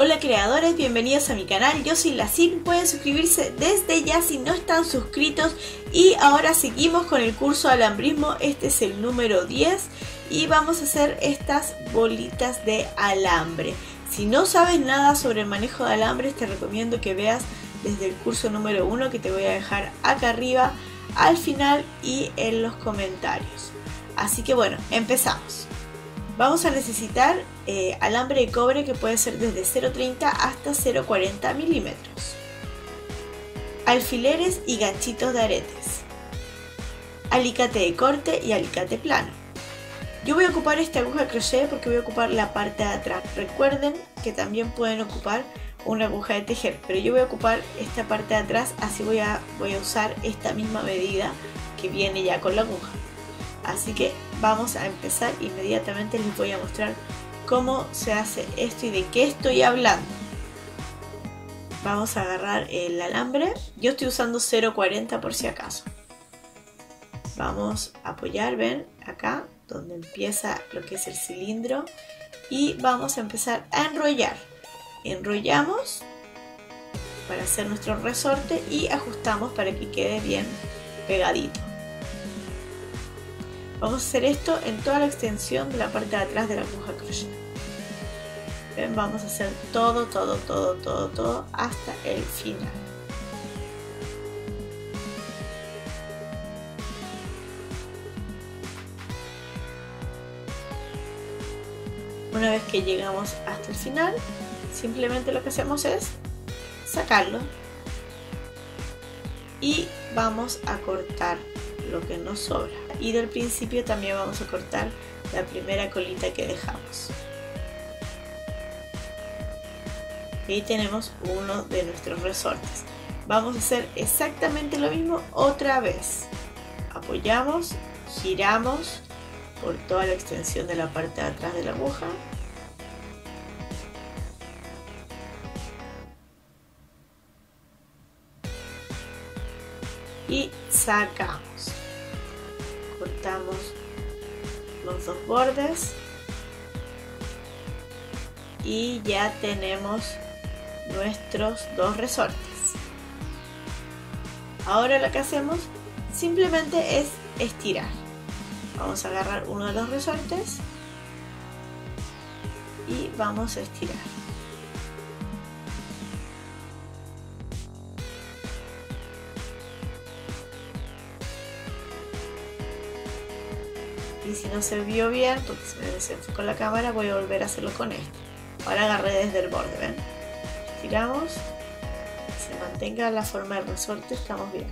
Hola creadores, bienvenidos a mi canal, yo soy LaCyn, pueden suscribirse desde ya si no están suscritos. Y ahora seguimos con el curso de alambrismo, este es el número 10 y vamos a hacer estas bolitas de alambre. Si no sabes nada sobre el manejo de alambres, te recomiendo que veas desde el curso número 1 que te voy a dejar acá arriba, al final y en los comentarios. Así que bueno, empezamos. Vamos a necesitar alambre de cobre que puede ser desde 0.30 hasta 0.40 milímetros. Alfileres y ganchitos de aretes. Alicate de corte y alicate plano. Yo voy a ocupar esta aguja de crochet porque voy a ocupar la parte de atrás. Recuerden que también pueden ocupar una aguja de tejer, pero yo voy a ocupar esta parte de atrás, así voy a usar esta misma medida que viene ya con la aguja. Así que vamos a empezar inmediatamente, les voy a mostrar cómo se hace esto y de qué estoy hablando. Vamos a agarrar el alambre, yo estoy usando 0.40 por si acaso. Vamos a apoyar, ven, acá donde empieza lo que es el cilindro y vamos a empezar a enrollar. Enrollamos para hacer nuestro resorte y ajustamos para que quede bien pegadito. Vamos a hacer esto en toda la extensión de la parte de atrás de la aguja crochet. Bien, vamos a hacer todo hasta el final. Una vez que llegamos hasta el final, simplemente lo que hacemos es sacarlo y vamos a cortar lo que nos sobra, y del principio también vamos a cortar la primera colita que dejamos. Y ahí tenemos uno de nuestros resortes. Vamos a hacer exactamente lo mismo otra vez, apoyamos, giramos por toda la extensión de la parte de atrás de la aguja. Y sacamos, cortamos los dos bordes y ya tenemos nuestros dos resortes. Ahora lo que hacemos simplemente es estirar. Vamos a agarrar uno de los resortes y vamos a estirar. Y si no se vio bien, porque se me desenfocó la cámara, voy a volver a hacerlo con este. Ahora agarré desde el borde, ¿ven? Tiramos, se mantenga la forma del resorte, estamos bien.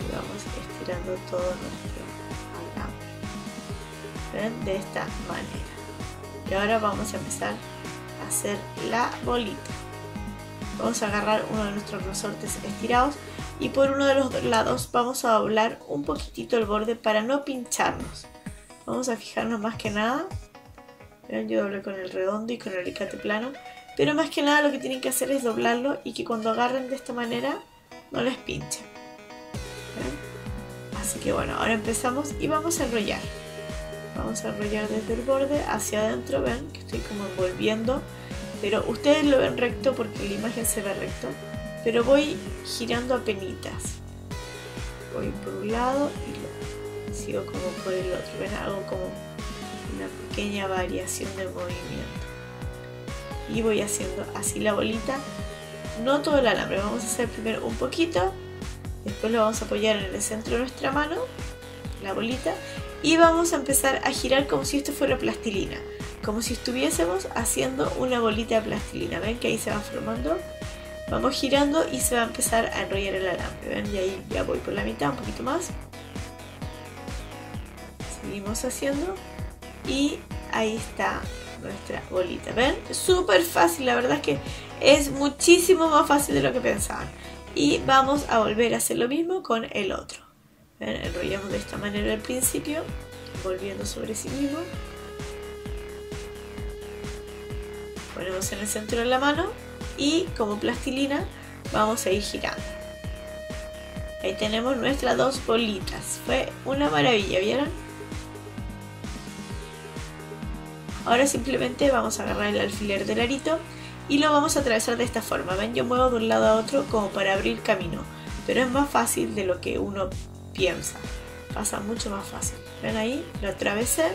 Y vamos estirando todo nuestro alambre. ¿Ven? De esta manera. Y ahora vamos a empezar a hacer la bolita. Vamos a agarrar uno de nuestros resortes estirados y por uno de los lados vamos a doblar un poquitito el borde para no pincharnos. Vamos a fijarnos más que nada. Miren, yo doblé con el redondo y con el alicate plano, pero más que nada lo que tienen que hacer es doblarlo y que cuando agarren de esta manera no les pinche. ¿Ven? Así que bueno, ahora empezamos y vamos a enrollar. Vamos a enrollar desde el borde hacia adentro, ven que estoy como envolviendo, pero ustedes lo ven recto porque la imagen se ve recto. Pero voy girando apenitas. Voy por un lado y lo sigo como por el otro. ¿Ven? Hago como una pequeña variación de movimiento. Y voy haciendo así la bolita. No todo el alambre. Vamos a hacer primero un poquito. Después lo vamos a apoyar en el centro de nuestra mano. La bolita. Y vamos a empezar a girar como si esto fuera plastilina. Como si estuviésemos haciendo una bolita de plastilina. ¿Ven que ahí se va formando? Vamos girando y se va a empezar a enrollar el alambre, ¿ven? Y ahí ya voy por la mitad, un poquito más. Seguimos haciendo y ahí está nuestra bolita, ¿ven? Súper fácil, la verdad es que es muchísimo más fácil de lo que pensaban. Y vamos a volver a hacer lo mismo con el otro. ¿Ven? Enrollamos de esta manera al principio, volviendo sobre sí mismo. Ponemos en el centro de la mano. Y como plastilina vamos a ir girando. Ahí tenemos nuestras dos bolitas. Fue una maravilla, ¿vieron? Ahora simplemente vamos a agarrar el alfiler del arito y lo vamos a atravesar de esta forma. Ven, yo muevo de un lado a otro como para abrir camino, pero es más fácil de lo que uno piensa, pasa mucho más fácil. Ven ahí, lo atravesé.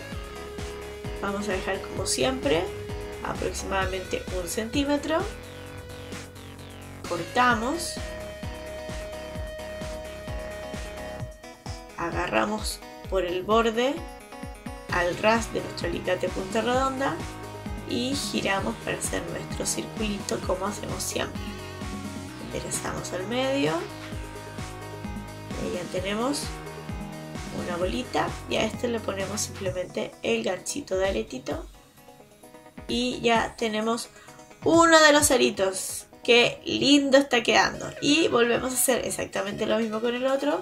Vamos a dejar como siempre aproximadamente 1 centímetro. Cortamos, agarramos por el borde al ras de nuestro alicate punta redonda y giramos para hacer nuestro circulito como hacemos siempre. Enderezamos al medio y ya tenemos una bolita, y a este le ponemos simplemente el ganchito de aretito y ya tenemos uno de los aritos. ¡Qué lindo está quedando! Y volvemos a hacer exactamente lo mismo con el otro.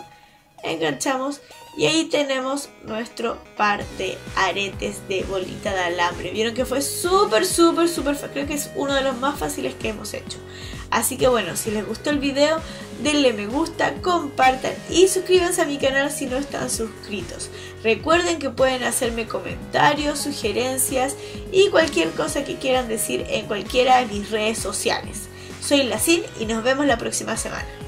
Enganchamos y ahí tenemos nuestro par de aretes de bolita de alambre. Vieron que fue súper fácil. Creo que es uno de los más fáciles que hemos hecho. Así que bueno, si les gustó el video, denle me gusta, compartan y suscríbanse a mi canal si no están suscritos. Recuerden que pueden hacerme comentarios, sugerencias y cualquier cosa que quieran decir en cualquiera de mis redes sociales. Soy LaCyn y nos vemos la próxima semana.